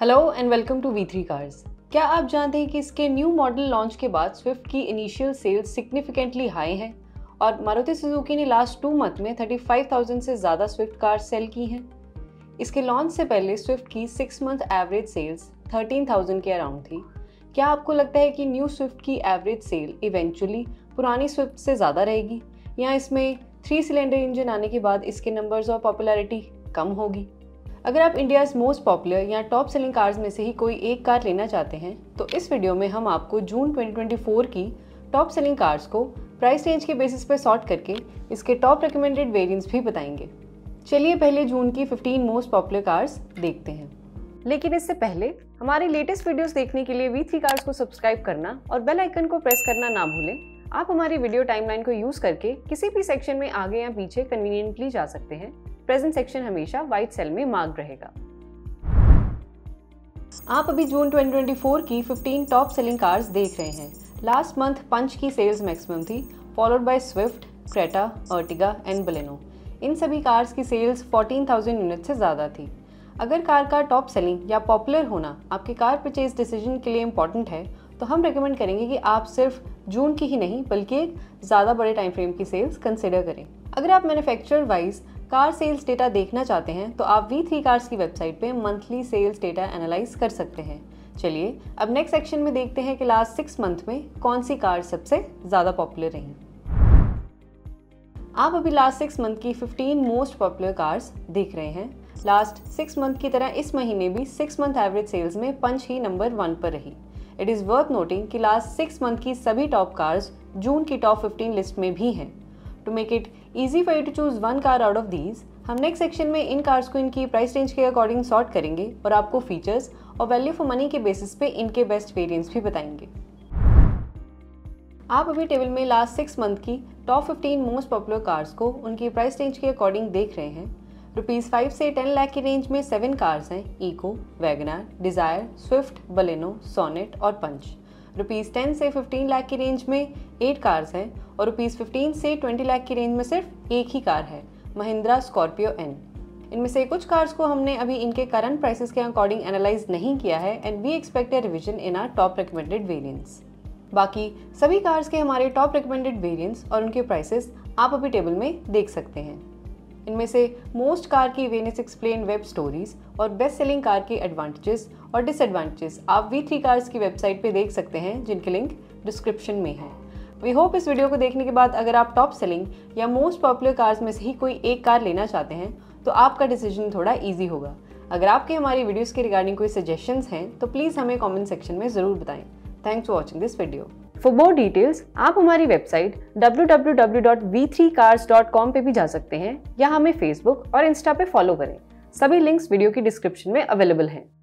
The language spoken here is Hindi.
Hello and welcome to V3 cars. क्या आप जानते हैं कि इसके न्यू मॉडल लॉन्च के बाद स्विफ्ट की इनिशियल सेल्स सिग्निफिकेंटली हाई हैं और मारुति सुजुकी ने लास्ट 2 मंथ में 35,000 से ज़्यादा स्विफ्ट कार सेल की हैं। इसके लॉन्च से पहले स्विफ्ट की 6 मंथ एवरेज सेल्स 13,000 के अराउंड थी। क्या आपको लगता है कि न्यू स्विफ्ट की एवरेज सेल इवेंचुअली पुरानी स्विफ्ट से ज़्यादा रहेगी या इसमें 3 सिलेंडर इंजन आने के बाद इसके नंबर्स और पॉपुलैरिटी कम होगी? अगर आप इंडियाज़ मोस्ट पॉपुलर या टॉप सेलिंग कार्स में से ही कोई एक कार लेना चाहते हैं तो इस वीडियो में हम आपको जून 2024 की टॉप सेलिंग कार्स को प्राइस रेंज के बेसिस पर सॉर्ट करके इसके टॉप रिकमेंडेड वेरिएंट्स भी बताएंगे। चलिए पहले जून की 15 मोस्ट पॉपुलर कार्स देखते हैं, लेकिन इससे पहले हमारे लेटेस्ट वीडियोज़ देखने के लिए V3 कार्स को सब्सक्राइब करना और बेल आइकन को प्रेस करना ना भूलें। आप हमारी वीडियो टाइमलाइन को यूज़ करके किसी भी सेक्शन में आगे या पीछे कन्वीनियंटली जा सकते हैं। प्रेजेंट सेक्शन हमेशा व्हाइट सेल में मार्क रहेगा। आप अभी जून 2024 की 15 टॉप सेलिंग कार्स देख रहे हैं। लास्ट मंथ पंच की सेल्स मैक्सिमम थी, followed by Swift, Creta, Ertiga and Baleno. इन सभी कार्स की सेल्स 14,000 यूनिट से ज़्यादा थी। अगर कार का टॉप सेलिंग या पॉपुलर होना आपके कार परचेज डिसीजन के लिए इम्पॉर्टेंट है तो हम रिकमेंड करेंगे कि आप सिर्फ जून की ही नहीं बल्कि एक ज़्यादा बड़े टाइम फ्रेम की सेल्स कंसिडर करें। अगर आप manufacturer wise car sales data देखना चाहते हैं तो आप V3 कार्स की वेबसाइट पे मंथली सेल्स डेटा एनालाइज कर सकते हैं। चलिए अब नेक्स्ट सेक्शन में देखते हैं कि लास्ट 6 मंथ में कौन सी कार सबसे ज़्यादा पॉपुलर रहीं। आप अभी लास्ट 6 मंथ की 15 मोस्ट पॉपुलर कार्स देख रहे हैं। लास्ट 6 मंथ की तरह इस महीने भी 6 मंथ एवरेज सेल्स में पंच ही नंबर 1 पर रही। इट इज़ वर्थ नोटिंग कि लास्ट 6 मंथ की सभी टॉप कार्स जून की टॉप 15 लिस्ट में भी हैं। To make it easy for you to choose 1 car out of these, हम नेक्स्ट सेक्शन में इन कार्स को इनकी प्राइस रेंज के अकॉर्डिंग सॉर्ट करेंगे और आपको फीचर्स और वैल्यू फॉर मनी के बेसिस पे इनके बेस्ट वेरिएंट्स भी बताएंगे। आप अभी टेबल में लास्ट 6 मंथ की टॉप 15 मोस्ट पॉपुलर कार्स को उनकी प्राइस रेंज के अकॉर्डिंग देख रहे हैं। ₹5 से 10 लाख की रेंज में 7 कार्स हैं, Eeco, Wagner, Dzire, Swift, Baleno, Sonet और पंच। ₹10 से 15 लाख की रेंज में 8 कार्स हैं और ₹15 से 20 लाख की रेंज में सिर्फ एक ही कार है, महिंद्रा स्कॉर्पियो एन। इनमें से कुछ कार्स को हमने अभी इनके करंट प्राइसेस के अकॉर्डिंग एनालाइज नहीं किया है and we expect a revision in our top recommended variants. बाकी सभी कार्स के हमारे टॉप रिकमेंडेड वेरियंट्स और उनके प्राइसेस आप अभी टेबल में देख सकते हैं। इनमें से मोस्ट कार की वेनिस एक्सप्लेन वेब स्टोरीज और बेस्ट सेलिंग कार के एडवांटेजेस और डिसएडवांटेजेस आप V3 कार्स की वेबसाइट पे देख सकते हैं, जिनके लिंक डिस्क्रिप्शन में है। वी होप इस वीडियो को देखने के बाद अगर आप टॉप सेलिंग या मोस्ट पॉपुलर कार्स में से ही कोई एक कार लेना चाहते हैं तो आपका डिसीजन थोड़ा ईजी होगा। अगर आपके हमारी वीडियोज़ के रिगार्डिंग कोई सजेशंस हैं तो प्लीज़ हमें कॉमेंट सेक्शन में ज़रूर बताएँ। Thanks for watching this video. For more details आप हमारी वेबसाइट www.v3cars.com पे भी जा सकते हैं या हमें फेसबुक और इंस्टा पे फॉलो करें। सभी लिंक्स वीडियो की डिस्क्रिप्शन में अवेलेबल हैं।